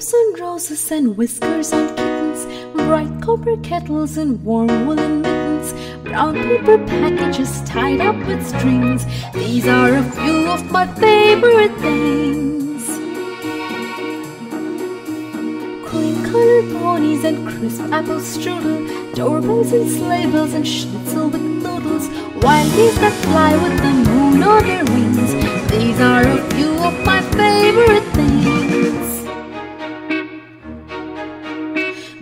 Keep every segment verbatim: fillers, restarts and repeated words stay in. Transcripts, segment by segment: tulips and roses and whiskers on kittens, bright copper kettles and warm woolen mittens, brown paper packages tied up with strings. These are a few of my favorite things. Cream-colored ponies and crisp apple strudel, doorbells and sleigh bells and schnitzel with noodles, wild bees that fly with the moon on their wings. These are a few of my favorite things.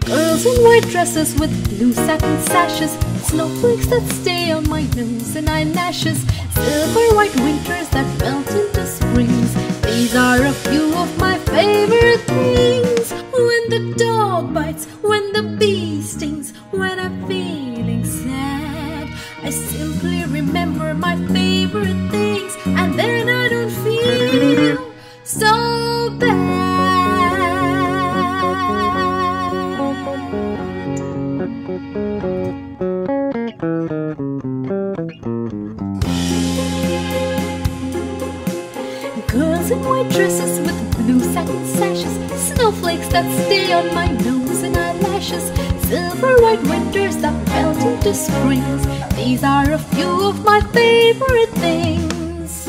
Girls in white dresses with blue satin sashes, snowflakes that stay on my nose and eyelashes, silver white winters that melt into springs. These are a few of my favorite things. When the dog bites, when the bee stings, when I'm feeling sad, I simply remember my favorite things, and then I don't feel so bad. Girls in white dresses with blue satin sashes, snowflakes that stay on my nose and eyelashes, silver white winters that melt into springs. These are a few of my favorite things.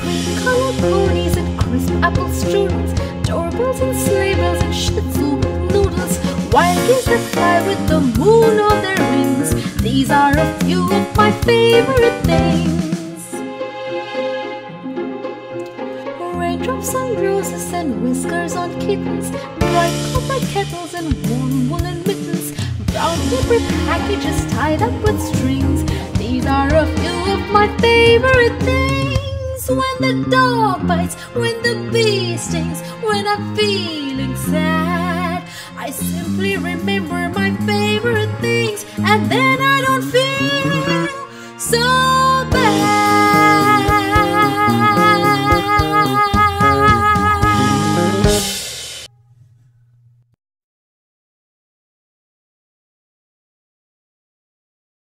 Cream-colored ponies and crisp apple strudels, doorbells and sleigh bells and schnitzel noodles, wild geese that fly with the moon on their wings. These are a few of my favorite things. Raindrops on roses and whiskers on kittens, bright copper kettles and warm woolen mittens, brown paper packages tied up with strings. These are a few of my favorite things. When the dog bites, when the bee stings, when I'm feeling sad, I simply remember my favorite